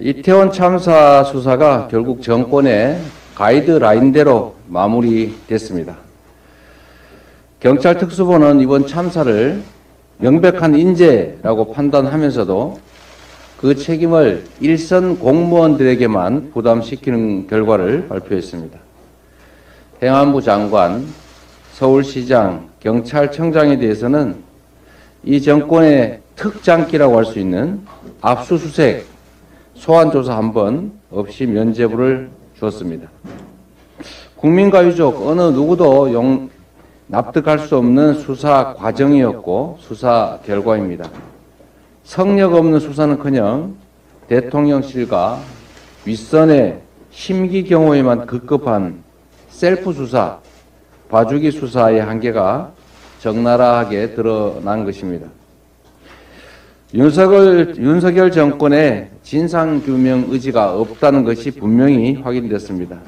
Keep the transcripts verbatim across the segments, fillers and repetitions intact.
이태원 참사 수사가 결국 정권의 가이드라인대로 마무리됐습니다. 경찰 특수본은 이번 참사를 명백한 인재라고 판단하면서도 그 책임을 일선 공무원들에게만 부담시키는 결과를 발표했습니다. 행안부 장관, 서울시장, 경찰청장에 대해서는 이 정권의 특장기라고 할 수 있는 압수수색, 소환조사 한 번 없이 면제부를 주었습니다. 국민과 유족 어느 누구도 용, 납득할 수 없는 수사 과정이었고 수사 결과입니다. 성역 없는 수사는커녕 대통령실과 윗선의 심기 경호에만 급급한 셀프 수사, 봐주기 수사의 한계가 적나라하게 드러난 것입니다. 윤석열, 윤석열 정권의 진상규명 의지가 없다는 것이 분명히 확인됐습니다.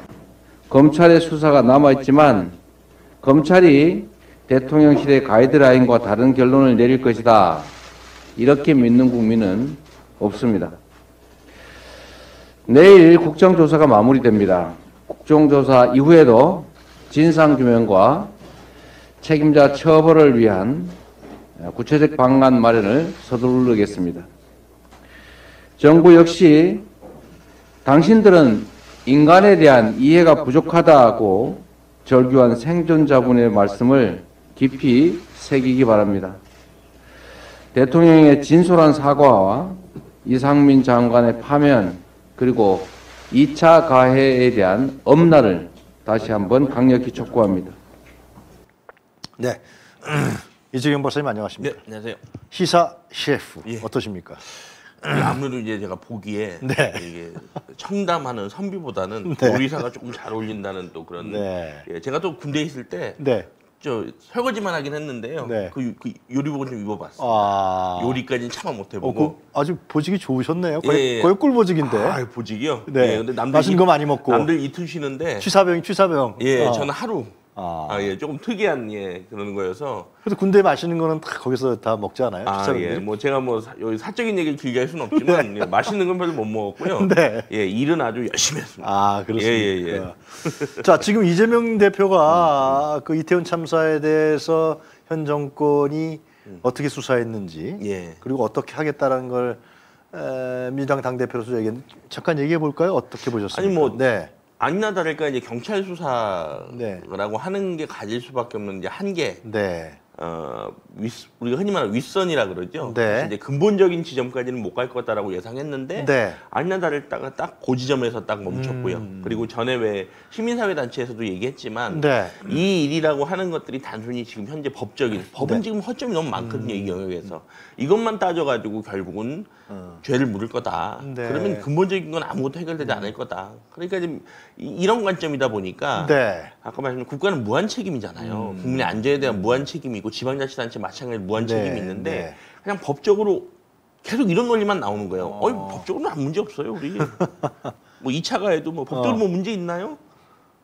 검찰의 수사가 남아있지만 검찰이 대통령실의 가이드라인과 다른 결론을 내릴 것이다, 이렇게 믿는 국민은 없습니다. 내일 국정조사가 마무리됩니다. 국정조사 이후에도 진상규명과 책임자 처벌을 위한 구체적 방안 마련을 서두르겠습니다. 정부 역시 당신들은 인간에 대한 이해가 부족하다고 절규한 생존자분의 말씀을 깊이 새기기 바랍니다. 대통령의 진솔한 사과와 이상민 장관의 파면, 그리고 이 차 가해에 대한 엄단을 다시 한번 강력히 촉구합니다. 네, 이재경 박사님 안녕하십니까? 네, 안녕하세요. 히사 셰프, 예. 어떠십니까? 아무래도 이제 제가 보기에 네. 이게 청담하는 선비보다는 요리사가 네. 조금 잘 어울린다는 또 그런 네. 예, 제가 또 군대에 있을 때 네. 저 설거지만 하긴 했는데요. 네. 그, 그 요리복은 좀 입어봤어요. 아... 요리까지는 차마 못해보고. 어, 그, 아주 보직이 좋으셨네요. 거의, 예. 거의 꿀보직인데. 아, 보직이요? 네. 예, 근데 남들 맛있는 거 많이 먹고. 남들 이틀 쉬는데. 취사병, 취사병. 예, 어. 저는 하루. 아, 아 예, 조금 특이한 예 그런 거여서. 그래도 군대 마시는 거는 다 거기서 다 먹지 않아요? 아, 예, 뭐 제가 뭐 사, 여기 사적인 얘기를 길게 할 수는 없지만 네. 예, 맛있는 건 별로 못 먹었고요. 네. 예, 일은 아주 열심히 했습니다. 아, 그렇습니까? 예, 예, 예. 자, 지금 이재명 대표가 그 이태원 참사에 대해서 현 정권이 음. 어떻게 수사했는지, 예. 그리고 어떻게 하겠다라는 걸 에, 민주당 당대표로서 얘기했는데 잠깐 얘기해 볼까요? 어떻게 보셨습니까? 아니 뭐 네. 아니나 다를까 이제 경찰 수사라고 네. 하는 게 가질 수밖에 없는 이제 한계. 네. 어, 윗, 우리가 흔히 말하는 윗선이라 그러죠. 네. 이제 근본적인 지점까지는 못 갈 거다라고 예상했는데 네. 아니나 다를까 딱 그 지점에서 딱 멈췄고요. 음. 그리고 전에 왜 시민사회 단체에서도 얘기했지만 네. 이 일이라고 하는 것들이 단순히 지금 현재 법적인 법은 네. 지금 허점이 너무 많거든요. 음. 이 영역에서 이것만 따져가지고 결국은 음. 죄를 물을 거다. 네. 그러면 근본적인 건 아무것도 해결되지 않을 거다. 그러니까 지금 이런 관점이다 보니까 네. 아까 말씀드린 국가는 무한 책임이잖아요. 음. 국민의 안전에 대한 무한 책임이고. 지방자치단체 마찬가지로 무한 책임이 네, 있는데 네. 그냥 법적으로 계속 이런 논리만 나오는 거예요. 어, 어이, 법적으로는 아무 문제 없어요, 우리. 뭐 이 차 가해도 뭐 법적으로 어. 뭐 문제 있나요?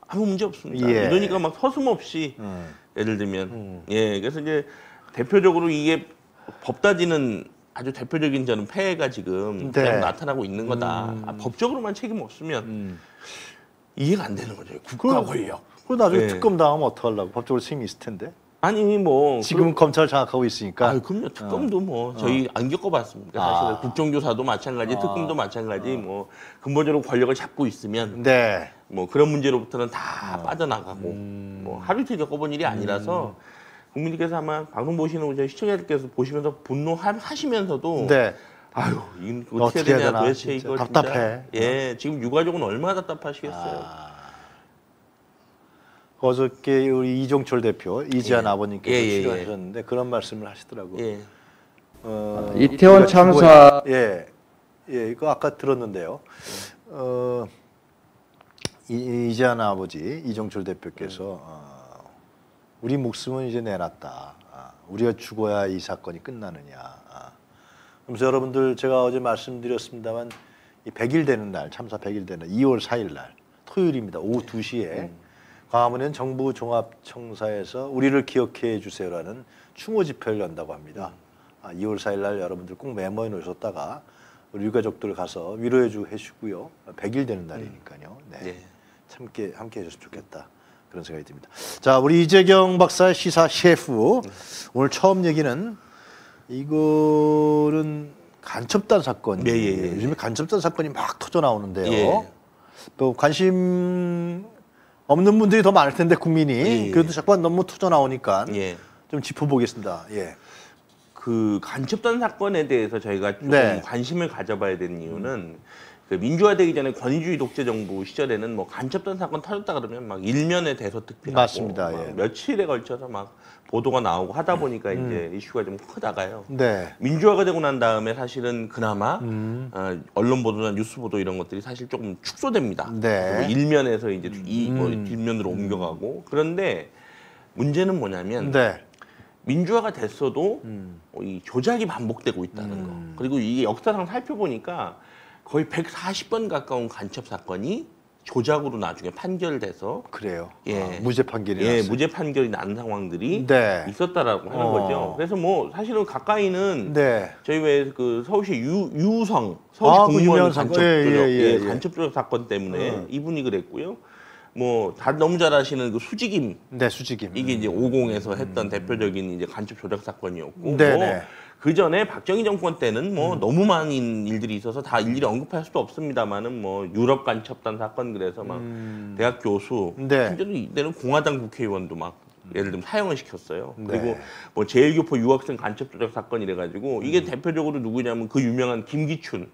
아무 문제 없습니다. 예. 이러니까 막 서슴없이 음. 예를 들면 음. 예, 그래서 이제 대표적으로 이게 법 따지는 아주 대표적인 저는 폐해가 지금 네. 계속 나타나고 있는 거다. 음. 아, 법적으로만 책임 없으면 음. 이해가 안 되는 거죠. 국가 권력. 그리고 나중에 예. 특검 당하면 어떡하려고? 법적으로 책임이 있을 텐데. 아니 뭐 지금 검찰 장악하고 있으니까. 아, 그럼요. 특검도 어. 뭐 저희 어. 안 겪어봤습니다. 사실 아. 국정조사도 마찬가지, 아. 특검도 마찬가지. 아. 뭐 근본적으로 권력을 잡고 있으면 네. 뭐 그런 문제로부터는 다 아. 빠져나가고 음. 뭐 하루 이틀 겪어본 일이 아니라서 음. 국민들께서 아마 방송 보시는 우리 시청자들께서 보시면서 분노하시면서도 네. 아유 이건 어떻게, 어떻게 해야 되냐, 되나 도대체 이거 답답해. 진짜. 예, 지금 유가족은 얼마나 답답하시겠어요. 아. 어저께 우리 이종철 대표, 이재한 예. 아버님께서 예, 예, 출연하셨는데 예. 그런 말씀을 하시더라고요. 예. 어, 이태원 참사 예, 예, 이거 아까 들었는데요. 예. 어, 이, 이재한 아버지, 이종철 대표께서 예. 어, 우리 목숨은 이제 내놨다. 아, 우리가 죽어야 이 사건이 끝나느냐. 아. 그래서 여러분들 제가 어제 말씀드렸습니다만 이 백 일 되는 날, 참사 백 일 되는 이월 사일 날 토요일입니다. 오후 두 시에 예. 음. 광화문에는 정부 종합청사에서 우리를 기억해 주세요라는 추모 집회를 연다고 합니다. 아, 이월 사일 날 여러분들 꼭 메모해 놓으셨다가 우리 유가족들 가서 위로해주고 해주고요. 백 일 되는 날이니까요. 네. 네. 함께, 함께 해줬으면 좋겠다. 그런 생각이 듭니다. 자, 우리 이재경 박사의 시사 셰프. 네. 오늘 처음 얘기는 이거는 간첩단 사건. 예, 예, 예. 요즘에 간첩단 사건이 막 터져 나오는데요. 예. 또 관심 없는 분들이 더 많을 텐데, 국민이. 예, 예. 그래도 자꾸 너무 터져 나오니까. 예. 좀 짚어보겠습니다. 예. 그 간첩단 사건에 대해서 저희가 좀 네. 관심을 가져봐야 되는 이유는 음. 그 민주화되기 전에 권위주의 독재 정부 시절에는 뭐 간첩단 사건 터졌다 그러면 막 일면에 대서특필하고 맞습니다. 예. 며칠에 걸쳐서 막 보도가 나오고 하다 보니까 음. 이제 이슈가 좀 크다가요. 네. 민주화가 되고 난 다음에 사실은 그나마 음. 어, 언론 보도나 뉴스 보도 이런 것들이 사실 조금 축소됩니다. 네. 일면에서 이제 이 뭐 뒷면으로 음. 옮겨가고 그런데 문제는 뭐냐면. 네. 민주화가 됐어도 음. 이 조작이 반복되고 있다는 음. 거. 그리고 이게 역사상 살펴보니까 거의 백사십 번 가까운 간첩 사건이 조작으로 나중에 판결돼서 그래요. 예, 아, 무죄 판결이 예, 났어요. 무죄 판결이 난 상황들이 네. 있었다라고 하는 어. 거죠. 그래서 뭐 사실은 가까이는 네. 저희 왜 그 서울시 유, 유우성 서울시 아, 공무원 그 간첩 예, 조작, 예, 예, 예. 간첩 조작 사건 때문에 음. 이분이 그랬고요. 뭐, 다 너무 잘 아시는 그 수지김. 네, 수지김. 이게 이제 오공에서 했던 음. 대표적인 이제 간첩 조작 사건이었고. 네. 뭐 그 전에 박정희 정권 때는 뭐 음. 너무 많은 일들이 있어서 다 일일이 언급할 수도 없습니다만은 뭐 유럽 간첩단 사건 그래서 막 음. 대학 교수. 네. 심지어 이때는 공화당 국회의원도 막 예를 들면 사형을 시켰어요. 네. 그리고 뭐 제일교포 유학생 간첩 조작 사건 이래가지고 이게 음. 대표적으로 누구냐면 그 유명한 김기춘.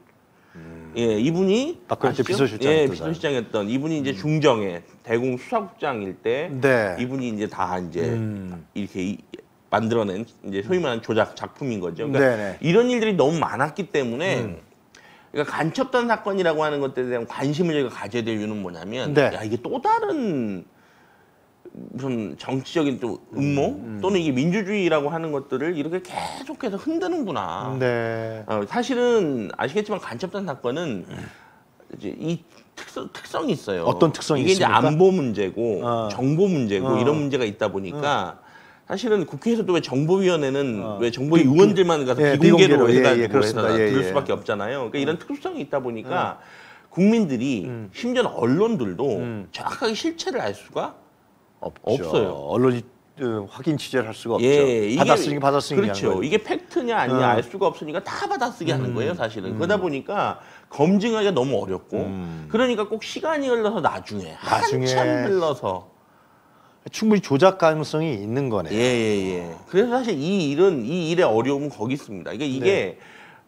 음. 예, 이분이 박근혜 비서실장 예, 비서실장이었던 이분이 이제 중정에 대공 수사국장일 때 네. 이분이 이제 다 이제 음. 이렇게 이, 만들어낸 이제 소위 말하는 조작 작품인 거죠. 그러니까 네네. 이런 일들이 너무 많았기 때문에 음. 그러니까 간첩단 사건이라고 하는 것들에 대한 관심을 저희가 가져야 될 이유는 뭐냐면 네. 야, 이게 또 다른 무슨 정치적인 또 음모 음, 음. 또는 이게 민주주의라고 하는 것들을 이렇게 계속해서 흔드는구나. 네. 어, 사실은 아시겠지만 간첩단 사건은 이제 이 특성, 특성이 있어요. 어떤 특성이 있습니까? 이게 이제 안보 문제고 어. 정보 문제고 어. 이런 문제가 있다 보니까 어. 사실은 국회에서도 왜 정보위원회는 어. 왜 정보위 의원들만 가서 예, 비공개로 해가지고 예, 예, 해서 예, 예. 들을 수밖에 없잖아요. 그러니까 음. 이런 특수성이 있다 보니까 음. 국민들이 음. 심지어는 언론들도 음. 정확하게 실체를 알 수가 없죠. 없어요. 언론이 어, 확인 취재를 할 수가 없죠. 예, 이게, 받아쓰기 받아쓰기 그렇죠. 이게 팩트냐 아니냐 어. 알 수가 없으니까 다 받아쓰기 음, 하는 거예요, 사실은. 음. 그러다 보니까 검증하기가 너무 어렵고 음. 그러니까 꼭 시간이 흘러서 나중에, 나중에 한참 흘러서 충분히 조작 가능성이 있는 거네요. 예, 예, 예. 그래서 사실 이 일은 이 일의 어려움은 거기 있습니다. 이게 이게 네.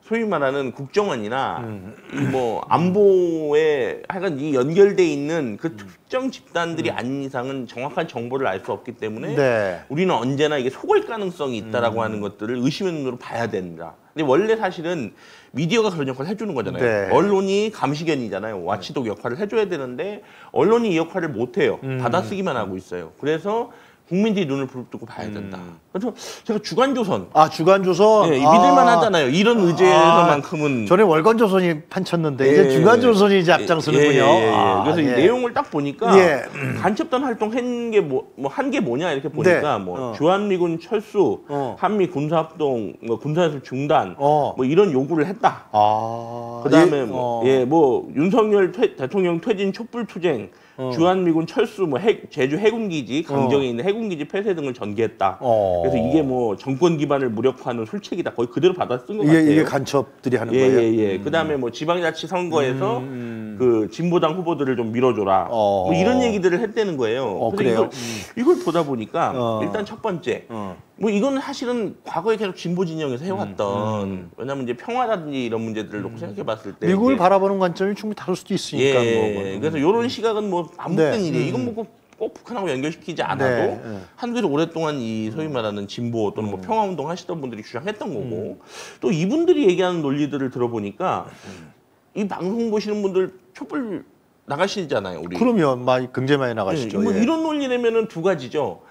소위 말하는 국정원이나 음. 뭐 안보에 하여간 이 연결돼 있는 그 특정 집단들이 음. 아닌 이상은 정확한 정보를 알 수 없기 때문에 네. 우리는 언제나 이게 속을 가능성이 있다라고 음. 하는 것들을 의심의 눈으로 봐야 됩니다. 근데 원래 사실은 미디어가 그런 역할을 해주는 거잖아요. 네. 언론이 감시견이잖아요. 와치독 역할을 해줘야 되는데 언론이 이 역할을 못 해요. 음. 받아쓰기만 하고 있어요. 그래서 국민들이 눈을 부릅뜨고 봐야 된다. 음. 그래서 제가 주간조선. 아, 주간조선? 네, 믿을만 아. 하잖아요. 이런 의제에서만큼은. 아, 전에 월간조선이 판쳤는데, 예, 이제 주간조선이 이제 앞장서는군요. 예, 예, 예, 예. 아, 그래서 예. 이 내용을 딱 보니까, 예. 간첩단 활동한 게 뭐, 뭐, 한 게 뭐냐, 이렇게 보니까, 네. 뭐, 어. 주한미군 철수, 어. 한미 군사합동, 뭐, 군사예술 중단, 어. 뭐, 이런 요구를 했다. 아. 그 다음에 예? 뭐, 어. 예, 뭐, 윤석열 퇴, 대통령 퇴진 촛불투쟁, 어. 주한미군 철수, 뭐 해, 제주 해군기지, 강정에 어. 있는 해군기지 폐쇄 등을 전개했다. 어. 그래서 이게 뭐 정권 기반을 무력화하는 술책이다. 거의 그대로 받아 쓴 것 같아요. 이게 간첩들이 하는 예, 거예요? 예예 예. 음. 그다음에 뭐 지방자치 선거에서 음. 그 진보당 후보들을 좀 밀어줘라. 어. 뭐 이런 얘기들을 했다는 거예요. 어, 그래요? 이걸, 음. 이걸 보다 보니까 어. 일단 첫 번째. 어. 뭐 이건 사실은 과거에 계속 진보 진영에서 해왔던 음, 음. 왜냐하면 이제 평화라든지 이런 문제들을 놓고 음. 생각해봤을 때 미국을 바라보는 관점이 충분히 다를 수도 있으니까 예, 뭐, 뭐. 그래서 이런 시각은 뭐 반복된 네. 일이에요. 이건 뭐 꼭 북한하고 연결시키지 않아도 네, 네. 한국에서 오랫동안 이 소위 말하는 진보 또는 뭐 음. 평화운동 하시던 분들이 주장했던 거고 음. 또 이분들이 얘기하는 논리들을 들어보니까 음. 이 방송 보시는 분들 촛불 나가시잖아요. 우리 그러면 많이 굉장히 많이 나가시죠. 네, 뭐 예. 이런 논리라면은 두 가지죠.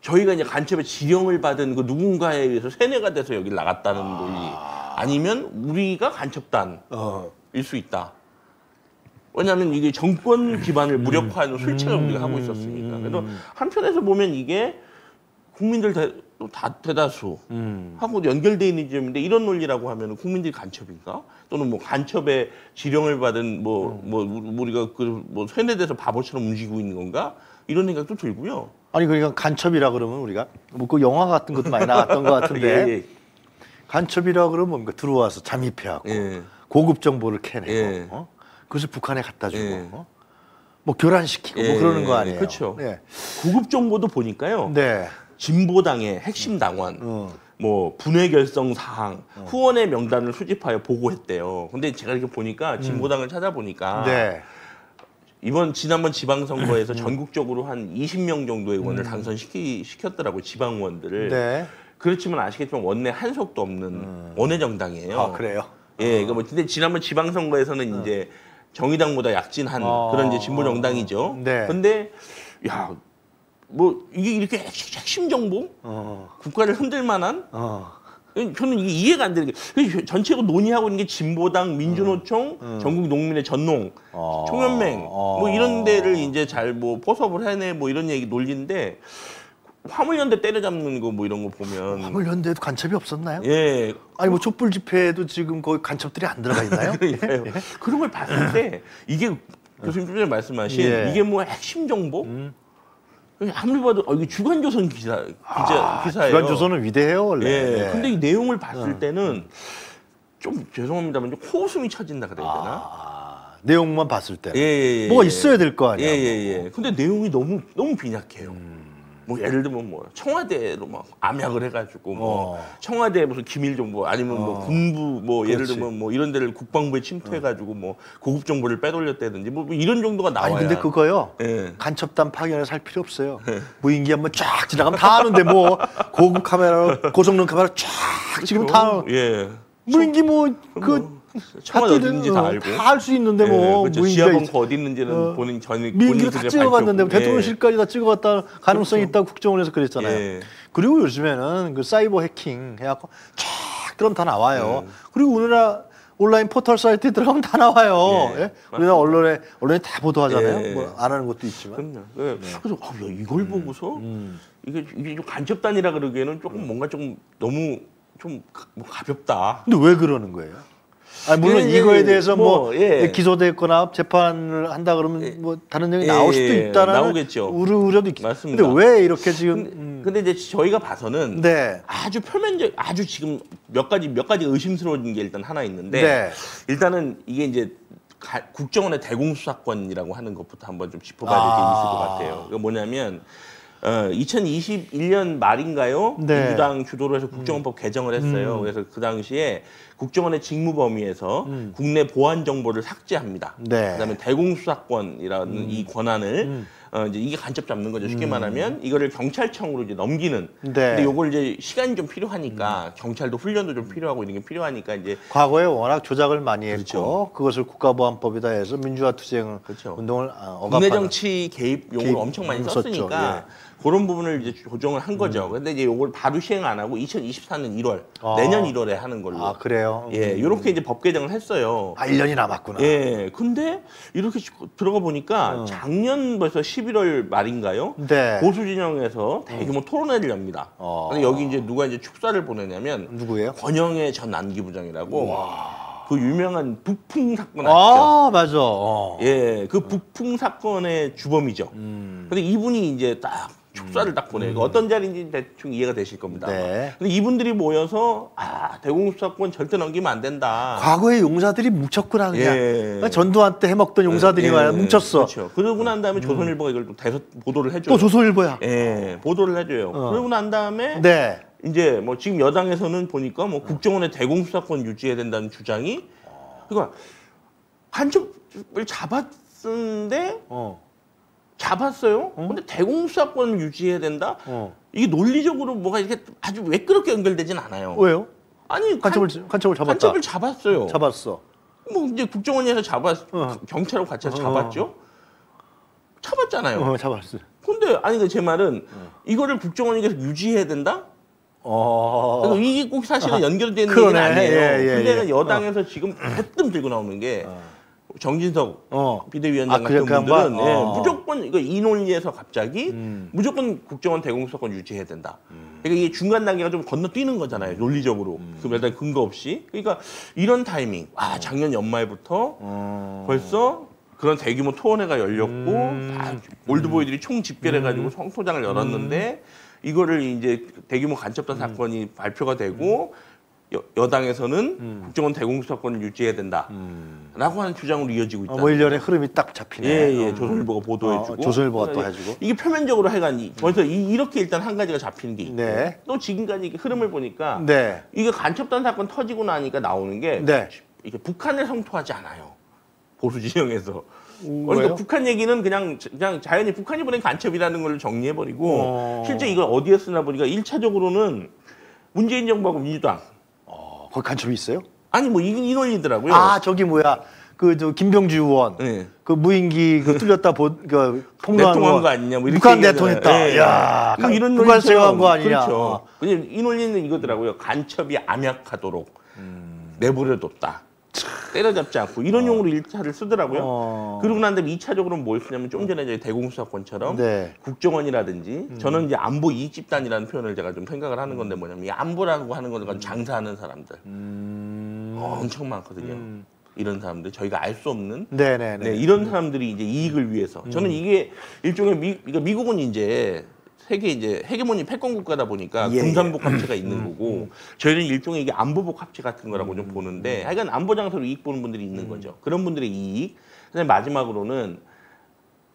저희가 이제 간첩의 지령을 받은 그 누군가에 의해서 세뇌가 돼서 여기 나갔다는 논리. 아... 아니면 우리가 간첩단일 어. 수 있다. 왜냐하면 이게 정권 기반을 무력화하는 술책을 음... 우리가 하고 있었으니까. 그래서 한편에서 보면 이게 국민들 또 다 대다수 음. 하고 연결돼 있는 지점인데 이런 논리라고 하면 국민들이 간첩인가? 또는 뭐 간첩의 지령을 받은 뭐 뭐 음. 뭐 우리가 그 뭐 세뇌돼서 바보처럼 움직이고 있는 건가? 이런 생각도 들고요. 아니 그러니까 간첩이라 그러면 우리가 뭐 그 영화 같은 것도 많이 나왔던 것 같은데 예, 예. 간첩이라 그러면 뭡니까? 들어와서 잠입해갖고 예. 고급 정보를 캐내고 예. 어? 그것을 북한에 갖다 주고 예. 어? 뭐 교란시키고 예. 뭐 그러는 거 아니에요? 그렇죠. 예. 고급 정보도 보니까요. 네. 진보당의 핵심 당원, 어. 뭐 분회 결성 사항, 어. 후원의 명단을 수집하여 보고했대요. 근데 제가 이렇게 보니까 진보당을 음. 찾아보니까 네. 이번 지난번 지방선거에서 음. 전국적으로 한 이십 명 정도의 의원을 음. 당선시키 시켰더라고요. 지방의원들을. 네. 그렇지만 아시겠지만 원내 한 석도 없는 음. 원외 정당이에요. 아 그래요? 예, 그러니까 뭐 근데 지난번 지방선거에서는 음. 이제 정의당보다 약진한 어. 그런 이제 진보 정당이죠. 네. 근데 야. 뭐 이게 이렇게 핵심 정보, 어. 국가를 흔들 만한, 어. 저는 이게 이해가 안 되는 게 전체로 논의하고 있는 게 진보당, 민주노총, 음. 음. 전국 농민의 전농, 어. 총연맹 어. 뭐 이런 데를 이제 잘 뭐 포섭을 해내 뭐 이런 얘기 논리인데 화물연대 때려잡는 거 뭐 이런 거 보면 화물연대에도 간첩이 없었나요? 예, 아니 뭐 촛불 집회에도 지금 거의 간첩들이 안 들어가 있나요? 예. 그런 걸 봤을 때 이게 교수님 좀 전에 말씀하신 예. 이게 뭐 핵심 정보? 음. 아무리 봐도 어, 이게 주간조선 기사, 기사 아, 기사예요. 주간조선은 위대해요 원래. 예, 예. 근데 이 내용을 봤을 음. 때는 좀 죄송합니다만 좀 코웃음이 쳐진다 그래야 되나? 아, 내용만 봤을 때. 예, 예, 예. 뭐가 있어야 될 거 아니야. 예, 예, 예. 근데 내용이 너무 너무 빈약해요. 음. 뭐 예를 들면 뭐 청와대로 막 암약을 해가지고 뭐 어. 청와대 무슨 기밀 정보 아니면 어. 뭐 군부 뭐 그렇지. 예를 들면 뭐 이런 데를 국방부에 침투해가지고 뭐 고급 정보를 빼돌렸다든지 뭐 이런 정도가 나와요. 아니 근데 그거요 예. 간첩단 파견해서 할 필요 없어요. 예. 무인기 한번 쫙 지나가면 다 아는데 뭐 고급 카메라로 고성능 카메라 쫙 지금 다 예. 무인기 뭐 그 청와대 어디 있는지 다 알고 다 알 수 있는데 예, 뭐 그렇죠. 지하벙커 어디 있는지는 어, 본인 전에 미인기를 다 찍어갔는데 예. 대통령실까지 다 찍어갔다 가능성이 그렇죠. 있다고 국정원에서 그랬잖아요. 예. 그리고 요즘에는 그 사이버 해킹 해갖고 쫙 그럼 다 나와요. 예. 그리고 오늘날 온라인 포털 사이트에 들어가면 다 나와요. 예. 예? 우리나라 언론에 언론에 다 보도하잖아요. 예. 뭐 안 하는 것도 있지만. 예. 예. 그래서 아, 야, 이걸 음, 보고서 음. 이게, 이게 좀 간첩단이라 그러기에는 조금 음. 뭔가 좀 너무 좀 가, 뭐 가볍다. 근데 왜 그러는 거예요? 아니 물론 예, 이거에 예, 대해서 뭐, 뭐 예. 기소됐거나 재판을 한다 그러면 예, 뭐 다른 얘기 나올 수도 있다라는 예, 우려, 우려도 있겠죠. 맞습니다. 근데 왜 이렇게 지금 근데, 음. 근데 이제 저희가 봐서는 네. 아주 표면적 아주 지금 몇 가지 몇 가지 의심스러운 게 일단 하나 있는데 네. 일단은 이게 이제 가, 국정원의 대공수사권이라고 하는 것부터 한번 좀 짚어봐야 될 게 아. 있을 것 같아요. 그게 뭐냐면 어, 이천이십일 년 말인가요? 네. 민주당 주도로 해서 국정원법 음. 개정을 했어요. 음. 그래서 그 당시에 국정원의 직무 범위에서 음. 국내 보안 정보를 삭제합니다. 네. 그다음에 대공수사권이라는 음. 이 권한을 음. 어, 이제 이게 간첩 잡는 거죠. 쉽게 음. 말하면 이거를 경찰청으로 이제 넘기는. 네. 근데 요걸 이제 시간이 좀 필요하니까 음. 경찰도 훈련도 좀 필요하고 이런 게 필요하니까 이제 과거에 워낙 조작을 많이 그렇죠. 했고 그것을 국가보안법에다 해서 민주화 투쟁 그렇죠. 운동을 억압하는 국내 정치 개입 용어를 엄청 많이 썼으니까. 예. 그런 부분을 이제 조정을 한 거죠. 음. 근데 이제 요걸 바로 시행 안 하고 이천이십사 년 일 월, 아. 내년 일 월에 하는 걸로. 아, 그래요? 예, 음. 요렇게 이제 법 개정을 했어요. 아, 일 년이 남았구나. 예, 근데 이렇게 들어가 보니까 음. 작년 벌써 십일 월 말인가요? 네. 보수진영에서 대규모 음. 토론회를 엽니다. 어. 근데 여기 이제 누가 이제 축사를 보내냐면. 누구예요? 권영의 전 안기부장이라고. 와. 그 유명한 북풍 사건 아시죠? 아, 맞아. 어. 예, 그 북풍 사건의 주범이죠. 음. 근데 이분이 이제 딱 축사를 딱 보내고 음. 어떤 자리인지 대충 이해가 되실 겁니다. 네. 근데 이분들이 모여서 아 대공수사권 절대 넘기면 안 된다. 과거에 용사들이 뭉쳤구나 그냥. 예. 전두환 때 해먹던 용사들이 예. 와, 뭉쳤어. 그렇죠. 그러고 난 다음에 음. 조선일보가 이걸 또 대서 보도를 해줘요. 또 조선일보야. 예, 보도를 해줘요. 어. 그러고 난 다음에 네. 이제 뭐 지금 여당에서는 보니까 뭐 국정원의 대공수사권 유지해야 된다는 주장이 그러니까 간첩을 잡았는데. 어. 잡았어요. 어? 근데 대공수사권을 유지해야 된다. 어. 이게 논리적으로 뭐가 이렇게 아주 매끄럽게 연결되진 않아요. 왜요? 아니 간첩을 간, 간첩을 잡았다. 간첩을 잡았어요. 잡았어. 뭐 이제 국정원에서 잡았, 어. 경찰하고 같이 어. 잡았죠. 잡았잖아요. 어, 잡았어요. 근데 아니 제 말은 어. 이거를 국정원이 계속 유지해야 된다. 어. 그러니까 이게 꼭 사실은 연결되는 아, 얘기는 아니에요. 예, 예, 근데 예. 여당에서 어. 지금 대뜸 들고 나오는 게. 어. 정진석 어. 비대위원장 아, 같은 분들은 예, 어. 무조건 이거 이 논리에서 갑자기 음. 무조건 국정원 대공수사권 유지해야 된다. 음. 그러니까 이게 중간 단계가 좀 건너뛰는 거잖아요. 논리적으로. 음. 그 일단 근거 없이. 그러니까 이런 타이밍. 아, 작년 연말부터 어. 벌써 그런 대규모 토론회가 열렸고 음. 다 올드보이들이 총 집결해가지고 음. 성소장을 열었는데 음. 이거를 이제 대규모 간첩단 음. 사건이 발표가 되고. 음. 여, 여당에서는 음. 국정원 대공수사권을 유지해야 된다라고 음. 하는 주장으로 이어지고 있다. 어, 뭐 일련의 흐름이 딱 잡히네. 예, 예. 음. 조선일보가 보도해주고. 어, 조선일보가 또 해주고. 이게 표면적으로 하여간 음. 벌써 이, 이렇게 일단 한 가지가 잡힌 게 있고 네. 또 지금까지 이게 흐름을 보니까 네. 이게 간첩단 사건 터지고 나니까 나오는 게 네. 이게 북한을 성토하지 않아요. 보수 진영에서. 오, 그러니까 왜요? 북한 얘기는 그냥, 그냥 자연히 북한이 보낸 간첩이라는 걸 정리해버리고 오. 실제 이걸 어디에 쓰나 보니까 일차적으로는 문재인 정부하고 민주당. 거기 간첩이 있어요? 아니 뭐 이, 이 논리더라고요. 아 저기 뭐야 그 저 김병주 의원 네. 그 무인기 그 뚫렸다 보 그 폭로한 거 아니냐 뭐 북한 내통했다. 야 네. 이런 북한 제거한 거 아니냐. 그렇죠. 그냥 이 논리는 이거더라고요. 간첩이 암약하도록 음... 내버려뒀다. 때려잡지 않고 이런 어. 용으로 일차를 쓰더라고요. 어. 그러고 난 다음에 이차적으로는 뭘 쓰냐면 좀 전에 이제 대공수사권처럼 네. 국정원이라든지 음. 저는 이제 안보 이익집단이라는 표현을 제가 좀 생각을 하는 건데 뭐냐면 이 안보라고 하는 건 음. 장사하는 사람들 음. 어, 엄청 많거든요. 음. 이런 사람들 저희가 알 수 없는 네네네. 네, 이런 사람들이 이제 이익을 위해서 음. 저는 이게 일종의 미, 그러니까 미국은 이제 세계 이제 헤게모니 패권 국가다 보니까 예. 군산복 합체가 있는 거고 음. 저희는 일종의 이게 안보복 합체 같은 거라고 음. 좀 보는데 하여간 안보 장사로 이익 보는 분들이 있는 음. 거죠. 그런 분들의 이익. 그다음에 마지막으로는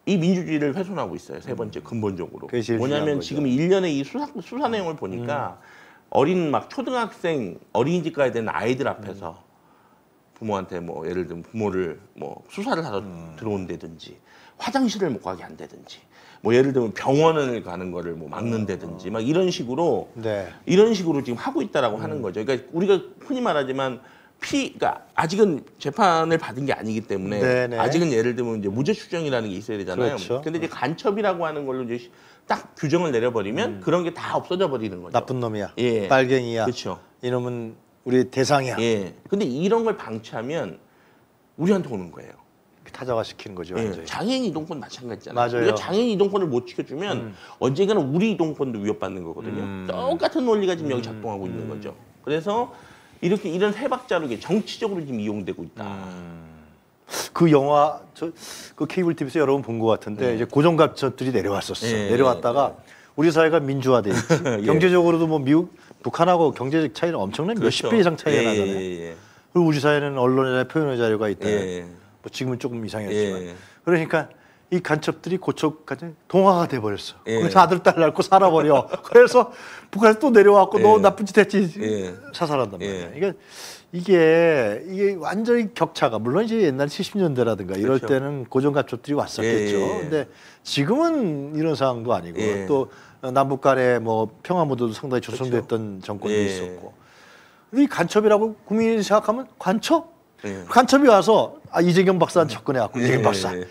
이 민주주의를 훼손하고 있어요. 세 번째 근본적으로. 뭐냐면 지금 일련의 이 수사, 수사 내용을 보니까 음. 어린 막 초등학생 어린이집 가야 되는 아이들 앞에서 부모한테 뭐 예를 들면 부모를 뭐 수사를 하러 음. 들어온다든지 화장실을 못 가게 한다든지 뭐 예를 들면 병원을 가는 거를 뭐 막는다든지 막 이런 식으로 네. 이런 식으로 지금 하고 있다라고 음. 하는 거죠. 그러니까 우리가 흔히 말하지만 피, 그러니까 아직은 재판을 받은 게 아니기 때문에 네네. 아직은 예를 들면 이제 무죄 추정이라는 게 있어야 되잖아요. 그렇죠. 근데 이제 간첩이라고 하는 걸로 이제 딱 규정을 내려버리면 음. 그런 게 다 없어져 버리는 거죠. 나쁜 놈이야. 예. 빨갱이야. 그렇죠. 이놈은 우리 대상이야. 예. 근데 이런 걸 방치하면 우리한테 오는 거예요. 타자화 시키는 거죠. 네. 장애인 이동권 마찬가지잖아요. 맞아요. 우리가 장애인 이동권을 못 지켜주면 음. 언젠가는 우리 이동권도 위협받는 거거든요. 음. 똑같은 논리가 지금 음. 여기 작동하고 있는 거죠. 그래서 이렇게 이런 해박자로 정치적으로 지금 이용되고 있다. 음. 그 영화 저 그 케이블 티비에서 여러 번 본 것 같은데 네. 이제 고정갑첩들이 내려왔었어. 네. 내려왔다가 네. 우리 사회가 민주화돼 있지. 예. 경제적으로도 뭐 미국 북한하고 경제적 차이는 엄청난 그렇죠. 몇십 배 이상 차이가 예. 나잖아요. 예. 그리고 우리 사회는 언론의 자유, 표현의 자유가 있다. 예. 지금은 조금 이상해졌지만 예. 그러니까 이 간첩들이 고척까지 동화가 돼버렸어. 예. 거기서 아들 딸 낳고 살아버려. 그래서 북한에서 또 내려왔고 예. 너 나쁜 짓 했지 예. 사살한단 말이야. 예. 그러니까 이게 이게 완전히 격차가 물론 이제 옛날 칠십 년대라든가 이럴 그렇죠. 때는 고정간첩들이 왔었겠죠. 예. 근데 지금은 이런 상황도 아니고 예. 또 남북 간의 뭐 평화모드도 상당히 조성됐던 그렇죠. 정권이 예. 있었고 이 간첩이라고 국민이 생각하면 간첩? 예. 간첩이 와서 아 이재경 박사한테 접근해갖고 예. 이재경 박사 예.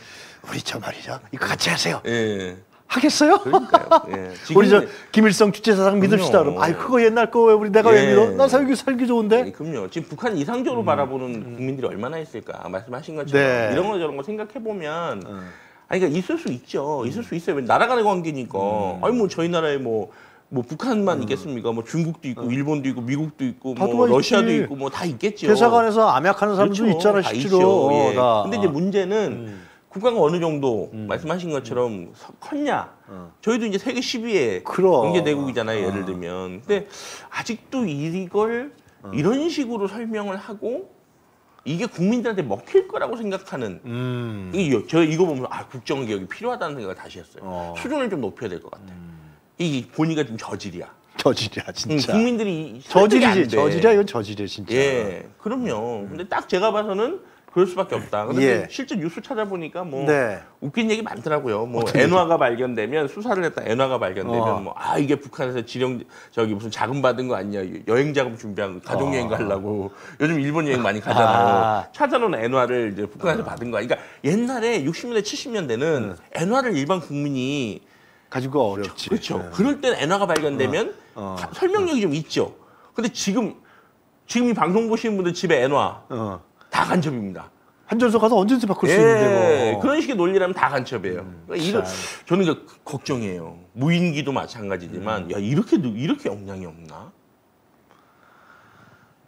우리 저 말이죠 이거 같이 하세요 예. 하겠어요? 그러니까요. 예. 우리 저 김일성 주체사상 믿읍시다 그럼 아이 그거 옛날 거 왜 우리 내가 예. 왜 믿어? 난 살기 살기 좋은데 예, 그럼요. 지금 북한 이상적으로 음. 바라보는 국민들이 얼마나 있을까 말씀하신 것처럼 네. 이런 거 저런 거 생각해보면 음. 아니 그러니까 있을 수 있죠. 있을 수 있어요. 나라 간의 관계니까 음. 아니 뭐 저희 나라에 뭐 뭐 북한만 음. 있겠습니까? 뭐 중국도 있고 음. 일본도 있고 미국도 있고 뭐 러시아도 있지. 있고 뭐 다 있겠죠. 대사관에서 암약하는 사람도 그렇죠. 있잖아요. 다 실제로. 있죠. 예. 다. 근데 이제 문제는 음. 국가가 어느 정도 음. 말씀하신 것처럼 음. 컸냐? 음. 저희도 이제 세계 십 위에 경제대국이잖아요. 아. 예를 들면. 근데 아직도 이걸 음. 이런 식으로 설명을 하고 이게 국민들한테 먹힐 거라고 생각하는 음. 이게 저 이거 보면 아 국정개혁이 필요하다는 생각을 다시 했어요. 어. 수준을 좀 높여야 될 것 같아요. 음. 이 보니까 좀 저질이야. 저질이야 진짜. 응, 국민들이 저질이지. 저질이야 이건 저질이야 진짜. 예, 그럼요. 음. 근데 딱 제가 봐서는 그럴 수밖에 없다. 근데 예. 실제 뉴스 찾아보니까 뭐 네. 웃긴 얘기 많더라고요. 뭐 엔화가 발견되면 수사를 했다. 엔화가 발견되면 어. 뭐 아 이게 북한에서 지령 저기 무슨 자금 받은 거 아니냐? 여행 자금 준비한 거 가족 여행 가려고 어. 요즘 일본 여행 많이 가잖아요. 아. 찾아놓은 엔화를 이제 북한에서 어. 받은 거야. 그러니까 옛날에 육십 년대 칠십 년대는 음. 엔화를 일반 국민이 가지고 어렵지. 그렇죠. 네. 그럴 땐 엔화가 발견되면 어, 어, 가, 설명력이 어. 좀 있죠. 근데 지금 지금 이 방송 보시는 분들 집에 엔화 어. 다 간첩입니다. 한전소 가서 언제든지 바꿀 예, 수 있는데 뭐. 그런 식의 논리라면 다 간첩이에요. 음, 그러니까 이거 저는 그 걱정이에요. 무인기도 마찬가지지만 음. 야 이렇게 이렇게 역량이 없나?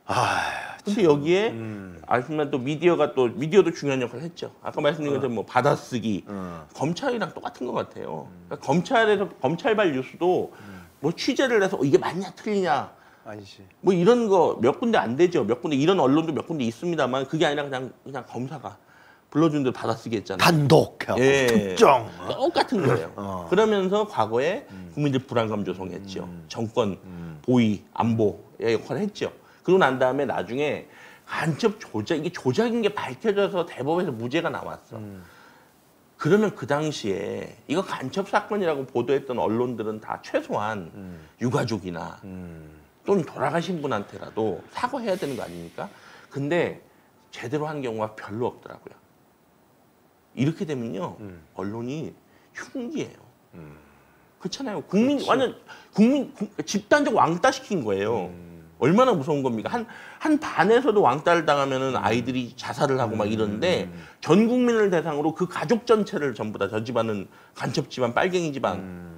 아, 근데 참. 여기에 음. 아시면 또 미디어가 또 미디어도 중요한 역할을 했죠. 아까 말씀드린 것처럼 뭐 받아쓰기 음. 검찰이랑 똑같은 것 같아요. 음. 그러니까 검찰에서 검찰발 뉴스도 음. 뭐 취재를 해서 어, 이게 맞냐 틀리냐. 아니지. 뭐 이런 거 몇 군데 안 되죠. 몇 군데 이런 언론도 몇 군데 있습니다만 그게 아니라 그냥 그냥 검사가 불러준 대로 받아쓰기 했잖아요. 단독, 예. 특정 똑같은 거예요. 어. 그러면서 과거에 음. 국민들 불안감 조성했죠. 음. 정권 음. 보위 안보의 역할을 했죠. 그러고 난 다음에 나중에 간첩 조작 이게 조작인 게 밝혀져서 대법에서 무죄가 나왔어. 음. 그러면 그 당시에 이거 간첩 사건이라고 보도했던 언론들은 다 최소한 음. 유가족이나. 음. 또는 돌아가신 분한테라도 사과해야 되는 거 아닙니까? 근데 제대로 한 경우가 별로 없더라고요. 이렇게 되면요. 음. 언론이 흉기예요. 음. 그렇잖아요. 국민, 그렇지. 완전 국민 집단적 왕따 시킨 거예요. 음. 얼마나 무서운 겁니까? 한, 한 반에서도 왕따를 당하면은 아이들이 자살을 하고 음. 막 이러는데 음. 전 국민을 대상으로 그 가족 전체를 전부 다 저 집안은 간첩 집안, 빨갱이 집안 음.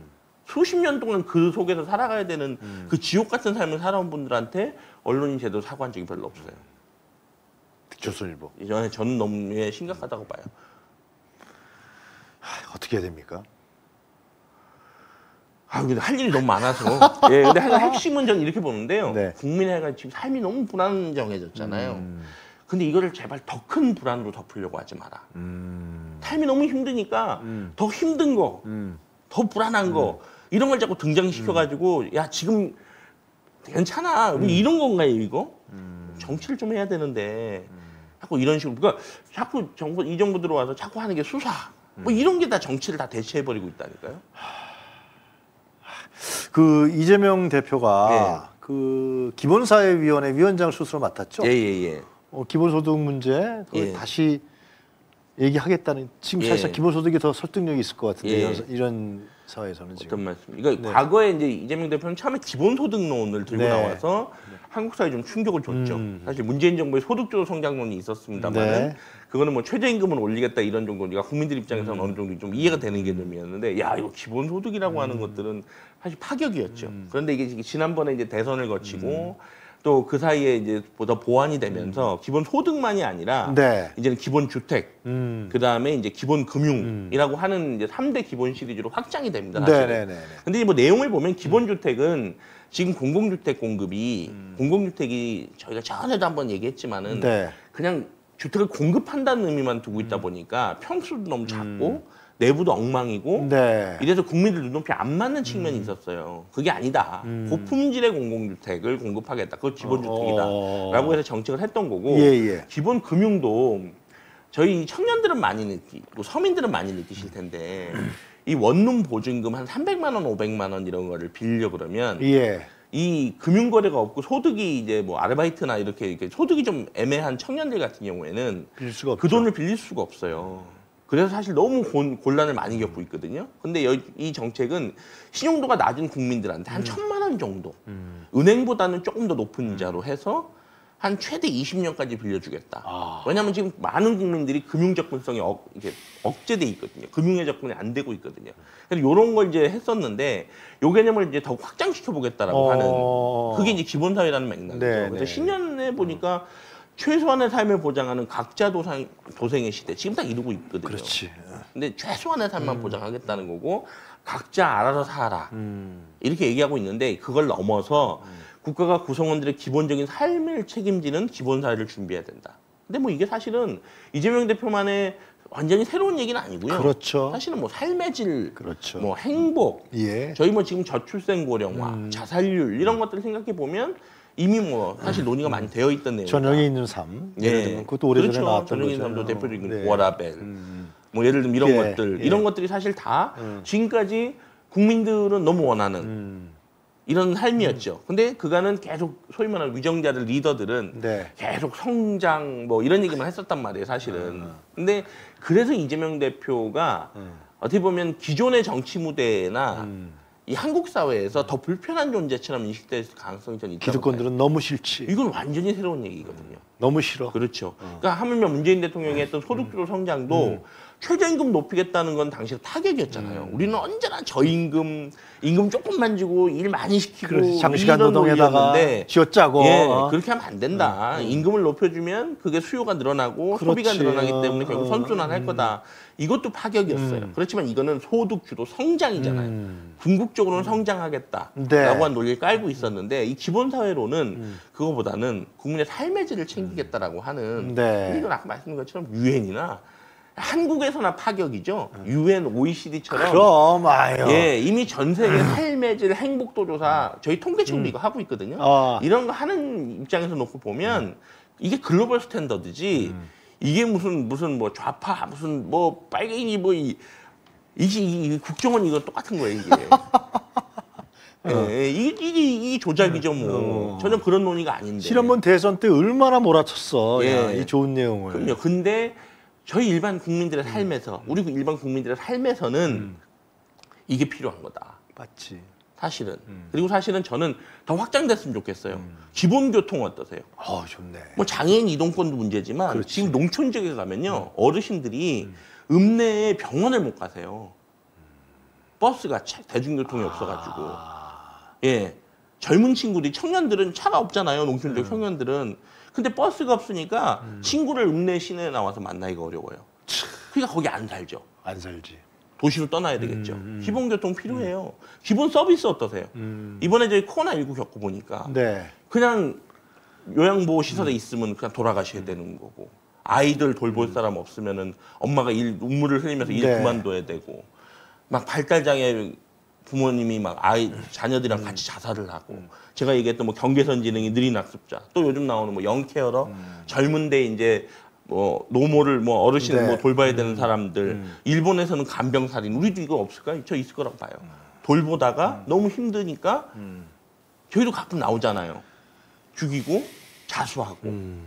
수십 년 동안 그 속에서 살아가야 되는 음. 그 지옥 같은 삶을 살아온 분들한테 언론이 제대로 사과한 적이 별로 없어요. 조선일보. 이전에 저는 너무 심각하다고 봐요. 하, 어떻게 해야 됩니까? 아, 근데 할 일이 너무 많아서. 예, 근데 핵심은 저는 이렇게 보는데요. 네. 국민의가 지금 삶이 너무 불안정해졌잖아요. 음. 근데 이거를 제발 더 큰 불안으로 덮으려고 하지 마라. 음. 삶이 너무 힘드니까 음. 더 힘든 거, 음. 더 불안한 음. 거. 이런 걸 자꾸 등장시켜가지고 음. 야 지금 괜찮아 음. 이런 건가요 이거? 음. 정치를 좀 해야 되는데 음. 자꾸 이런 식으로 그러니까 자꾸 정부 이 정부 들어와서 자꾸 하는 게 수사 음. 뭐 이런 게 다 정치를 다 대체해버리고 있다니까요. 그 이재명 대표가 네. 그 기본사회위원회 위원장 스스로 맡았죠. 예예예. 예, 예. 어, 기본소득 문제 예. 다시 얘기하겠다는 지금 예. 사실 기본소득이 더 설득력이 있을 것 같은데 예. 이런. 사회에서는 지금. 어떤 말씀? 그러니까 네. 과거에 이제 이재명 대표는 처음에 기본소득론을 들고 네. 나와서 네. 한국 사회에 좀 충격을 줬죠. 음. 사실 문재인 정부의 소득주도 성장론이 있었습니다만은 네. 그거는 뭐 최저임금을 올리겠다 이런 정도니까 국민들 입장에서는 음. 어느 정도 좀 이해가 되는 개념이었는데 야 이거 기본소득이라고 음. 하는 것들은 사실 파격이었죠. 음. 그런데 이게 지난번에 이제 대선을 거치고 음. 또 그 사이에 이제 보다 보완이 되면서 음. 기본 소득만이 아니라 네. 이제는 기본 주택, 음. 그 다음에 이제 기본 금융이라고 음. 하는 이제 삼 대 기본 시리즈로 확장이 됩니다. 사실은. 네네네. 근데 뭐 내용을 보면 기본 주택은 지금 공공주택 공급이 음. 공공주택이 저희가 전에도 한번 얘기했지만은 네. 그냥 주택을 공급한다는 의미만 두고 있다 보니까 평수도 너무 작고 음. 내부도 엉망이고 네. 이래서 국민들 눈높이 안 맞는 측면이 음. 있었어요. 그게 아니다. 음. 고품질의 공공주택을 공급하겠다. 그거 기본주택이다. 어. 라고 해서 정책을 했던 거고 예, 예. 기본 금융도 저희 청년들은 많이 느끼고 서민들은 많이 느끼실 텐데 이 원룸 보증금 한 삼백만 원, 오백만 원 이런 거를 빌려 그러면 예. 이 금융거래가 없고 소득이 이제 뭐 아르바이트나 이렇게, 이렇게 소득이 좀 애매한 청년들 같은 경우에는 빌릴 수가 없죠. 그 돈을 빌릴 수가 없어요. 그래서 사실 너무 곤란을 많이 겪고 있거든요. 근데 이 정책은 신용도가 낮은 국민들한테 한 음. 천만 원 정도 음. 은행보다는 조금 더 높은 이자로 해서 한 최대 이십 년까지 빌려주겠다. 아. 왜냐하면 지금 많은 국민들이 금융 접근성이 억, 이게 억제돼 있거든요. 금융의 접근이 안 되고 있거든요. 그래서 이런 걸 이제 했었는데 요 개념을 이제 더 확장시켜 보겠다라고 어. 하는 그게 이제 기본사회라는 맥락이죠. 네, 그래서 네. 신년에 보니까 음. 최소한의 삶을 보장하는 각자 도상, 도생의 시대 지금 딱 이루고 있거든요. 그렇지. 근데 최소한의 삶만 음. 보장하겠다는 거고 각자 알아서 살아 음. 이렇게 얘기하고 있는데 그걸 넘어서 음. 국가가 구성원들의 기본적인 삶을 책임지는 기본사회를 준비해야 된다. 근데 뭐 이게 사실은 이재명 대표만의 완전히 새로운 얘기는 아니고요. 그렇죠. 사실은 뭐 삶의 질, 그렇죠. 뭐 행복, 예. 저희 뭐 지금 저출생 고령화, 음. 자살률 이런 것들을 생각해 보면 이미 뭐 사실 논의가 음. 많이 되어 있던 내용. 전형에 있는 삶. 예. 예를 들면 그것도 오래전에 그렇죠. 나왔던 전형에 있는 삶도 대표적인 네. 워라벨. 음. 뭐 예를 들면 이런 예. 것들. 예. 이런 것들이 사실 다 음. 지금까지 국민들은 너무 원하는 음. 이런 삶이었죠. 음. 근데 그간은 계속 소위 말하는 위정자들, 리더들은 네. 계속 성장 뭐 이런 얘기만 했었단 말이에요. 사실은. 음. 근데 그래서 이재명 대표가 음. 어떻게 보면 기존의 정치 무대나 음. 이 한국 사회에서 더 불편한 존재처럼 인식될 가능성이 좀 있다. 기득권들은 너무 싫지. 이건 완전히 새로운 얘기거든요. 너무 싫어. 그렇죠. 어. 그러니까 하물며 문재인 대통령이 했던 소득주도 성장도 음. 최저임금 높이겠다는 건 당시 타격이었잖아요. 음. 우리는 언제나 저임금, 임금 조금만 주고 일 많이 시키고 그렇지. 장시간 노동에다가 쥐어짜고 예, 그렇게 하면 안 된다. 음. 임금을 높여주면 그게 수요가 늘어나고 그렇지. 소비가 늘어나기 때문에 결국 어. 선순환할 음. 거다. 이것도 파격이었어요. 음. 그렇지만 이거는 소득주도 성장이잖아요. 음. 궁극적으로는 성장하겠다라고 네. 한 논리를 깔고 있었는데 이 기본사회론은 음. 그거보다는 국민의 삶의 질을 챙기겠다라고 하는 네. 이건 아까 말씀드린 것처럼 유엔이나 한국에서나 파격이죠. 유엔, 오이시디처럼. 그럼, 아유. 예, 이미 전 세계 삶의 질 행복도 조사, 저희 통계청도 음. 이거 하고 있거든요. 어. 이런 거 하는 입장에서 놓고 보면 음. 이게 글로벌 스탠더드지 음. 이게 무슨 무슨 뭐 좌파 무슨 뭐 빨갱이 뭐 이 이게 이, 국정원 이거 똑같은 거예요 이게. 어. 예, 이, 이, 이 조작이죠 뭐. 어. 전혀 그런 논의가 아닌데. 지난번 대선 때 얼마나 몰아쳤어. 예. 야, 이 좋은 내용을. 그럼요. 근데 저희 일반 국민들의 삶에서, 우리 일반 국민들의 삶에서는 음. 이게 필요한 거다. 맞지. 사실은. 음. 그리고 사실은 저는 더 확장됐으면 좋겠어요. 음. 기본교통 어떠세요? 어, 좋네. 뭐 장애인 이동권도 문제지만 그렇지. 지금 농촌 지역에 가면요. 음. 어르신들이 음. 읍내에 병원을 못 가세요. 음. 버스가 대중교통이 아. 없어가지고. 예. 젊은 친구들이, 청년들은 차가 없잖아요. 농촌 지역 음. 청년들은. 근데 버스가 없으니까 음. 친구를 읍내 시내에 나와서 만나기가 어려워요. 그러니까 거기 안 살죠. 안 살지. 도시로 떠나야 되겠죠. 음. 기본교통 필요해요. 음. 기본 서비스 어떠세요? 음. 이번에 저희 코로나십구 겪어보니까 네. 그냥 요양보호시설에 음. 있으면 그냥 돌아가셔야 되는 거고 아이들 돌볼 사람 없으면은 엄마가 일, 눈물을 흘리면서 일 네. 그만둬야 되고 막 발달장애 부모님이 막 아이 자녀들이랑 음. 같이 자살을 하고 음. 제가 얘기했던 뭐 경계선 지능이 느린 학습자 또 요즘 나오는 뭐 영케어러 음. 젊은데 이제 뭐 노모를 뭐 어르신을 네. 뭐 돌봐야 되는 사람들 음. 일본에서는 간병살인 우리도 이거 없을까요? 저 있을 거라고 봐요. 돌보다가 음. 너무 힘드니까 음. 저희도 가끔 나오잖아요. 죽이고 자수하고 음.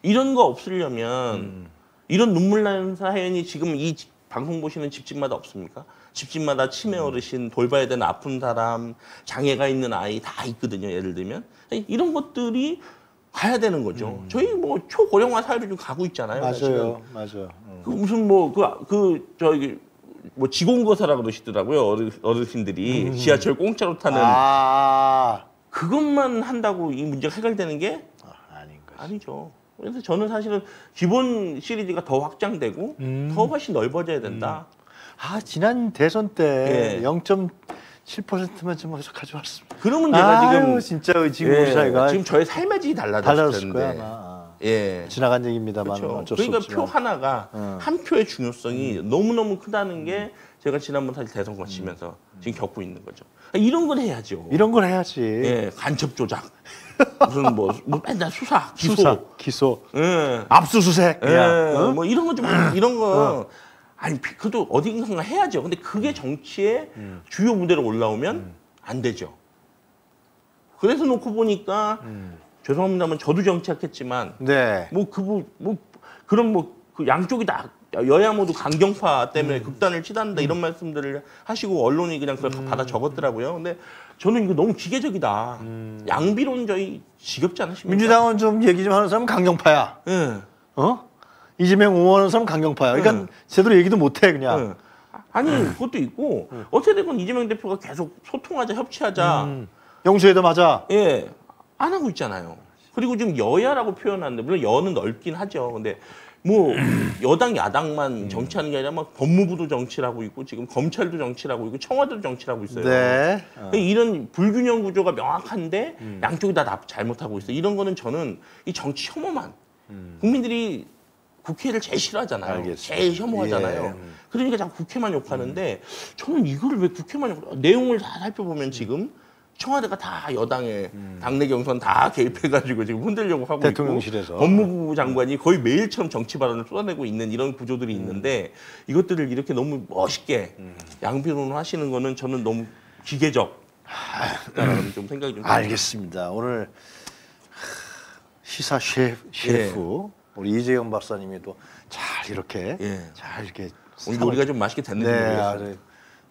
이런 거 없으려면 음. 이런 눈물 나는 사연이 지금 이 방송 보시는 집집마다 없습니까? 집집마다 치매 어르신, 돌봐야 되는 아픈 사람, 장애가 있는 아이 다 있거든요. 예를 들면 이런 것들이 가야 되는 거죠. 음. 저희 뭐 초고령화 사회로 좀 가고 있잖아요. 맞아요, 사실은. 맞아요. 음. 그 무슨 뭐 그 그 저기 뭐 지공거사라고 그러시더라고요. 어르신들이 음. 지하철 공짜로 타는 아 그것만 한다고 이 문제가 해결되는 게 아, 아닌 거지. 아니죠. 그래서 저는 사실은 기본 시리즈가 더 확장되고 음. 더 훨씬 넓어져야 된다. 음. 아, 지난 대선 때 예. 영 점 칠 퍼센트만 좀 가져왔습니다. 그러면 내가 지금 진짜 지금 우리 사회가 지금 저의 삶의 질이 달라졌을 거야. 아마. 예, 지나간 얘기입니다만 그렇죠. 어쩔 그러니까 수 없지만. 표 하나가 음. 한 표의 중요성이 음. 너무 너무 크다는 게 제가 지난번 사실 대선 거치면서 음. 지금 겪고 있는 거죠. 이런 걸 해야죠. 이런 걸 해야지. 예, 간첩 조작. 무슨 뭐, 뭐 맨날 수사, 기소, 수사, 기소, 예. 압수수색, 예. 어? 뭐 이런 거 좀 이런 거. 어. 아니 그래도 어딘가 해야죠. 근데 그게 정치의 음. 주요 무대로 올라오면 음. 안 되죠. 그래서 놓고 보니까 음. 죄송합니다만 저도 정치학했지만 네. 뭐 그 뭐 뭐 그런 뭐 그 양쪽이 다 여야 모두 강경파 때문에 음. 극단을 치닫는다 음. 이런 말씀들을 하시고 언론이 그냥 그걸 음. 받아 적었더라고요. 근데 저는 이거 너무 기계적이다. 음. 양비론 저희 지겹지 않으십니까? 민주당은 좀 얘기 좀 하는 사람은 강경파야. 예. 네. 어? 이재명 옹호하는 사람 강경파야. 그러니까 응. 제대로 얘기도 못해 그냥. 응. 아니 응. 그것도 있고 응. 어떻게든 이재명 대표가 계속 소통하자, 협치하자. 음. 영수회담 하자. 예, 안 하고 있잖아요. 그리고 지금 여야라고 표현하는데 물론 여는 넓긴 하죠. 근데 뭐 여당, 야당만 음. 정치하는 게 아니라 막 법무부도 정치를 하고 있고 지금 검찰도 정치를 하고 있고 청와대도 정치를 하고 있어요. 네. 어. 이런 불균형 구조가 명확한데 음. 양쪽이 다 잘못하고 있어요. 이런 거는 저는 이 정치 혐오만 음. 국민들이 국회를 제일 싫어하잖아요. 알겠습니다. 제일 혐오하잖아요. 예, 음. 그러니까 자꾸 국회만 욕하는데 음. 저는 이걸 왜 국회만 욕 내용을 다 살펴보면 지금 청와대가 다 여당에 음. 당내 경선 다 개입해가지고 지금 흔들려고 하고 대통령실에서. 있고 법무부 장관이 거의 매일처럼 정치 발언을 쏟아내고 있는 이런 구조들이 음. 있는데 이것들을 이렇게 너무 멋있게 음. 양비론을 하시는 거는 저는 너무 기계적 음. 좀 생각이 좀 알겠습니다. 듭니다. 오늘 히사 셰프, 셰프. 예. 우리 이재경 박사님이 또 잘 이렇게 예. 잘 이렇게 오늘 우리가 좀 맛있게 됐는데 네,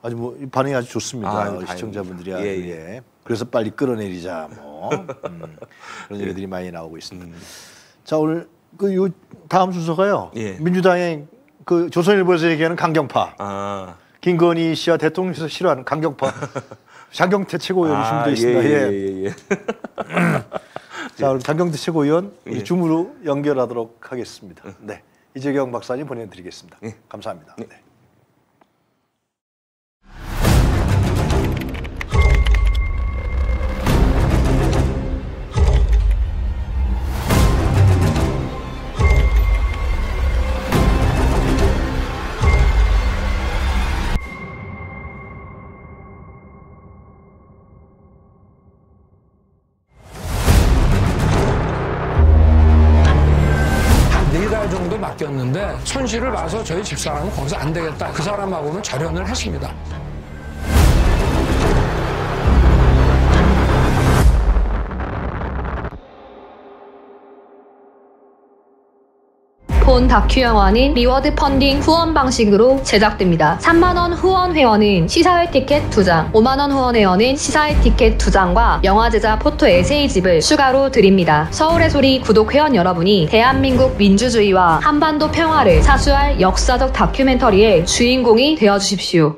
아주 뭐 반응이 아주 좋습니다. 아유, 시청자분들이 아주 예, 예. 예. 그래서 빨리 끌어내리자 뭐 음, 그런 얘기들이 예. 많이 나오고 있습니다. 음. 자 오늘 그 요 다음 순서가요. 예. 민주당의 그 조선일보에서 얘기하는 강경파, 아. 김건희 씨와 대통령에서 싫어하는 강경파, 장경태 최고위원 준비되어 아, 있습니다. 예, 예, 예. 예. 자 오늘 장경태 최고위원 예. 줌으로 연결하도록 하겠습니다. 네, 이재경 박사님 보내드리겠습니다. 예. 감사합니다. 예. 네. 맡겼는데 손실을 봐서 저희 집사람은 거기서 안 되겠다. 그 사람하고는 절연을 했습니다. 본 다큐 영화는 리워드 펀딩 후원 방식으로 제작됩니다. 삼만 원 후원 회원은 시사회 티켓 두 장, 오만 원 후원 회원은 시사회 티켓 두 장과 영화 제작 포토 에세이집을 추가로 드립니다. 서울의 소리 구독 회원 여러분이 대한민국 민주주의와 한반도 평화를 사수할 역사적 다큐멘터리의 주인공이 되어주십시오.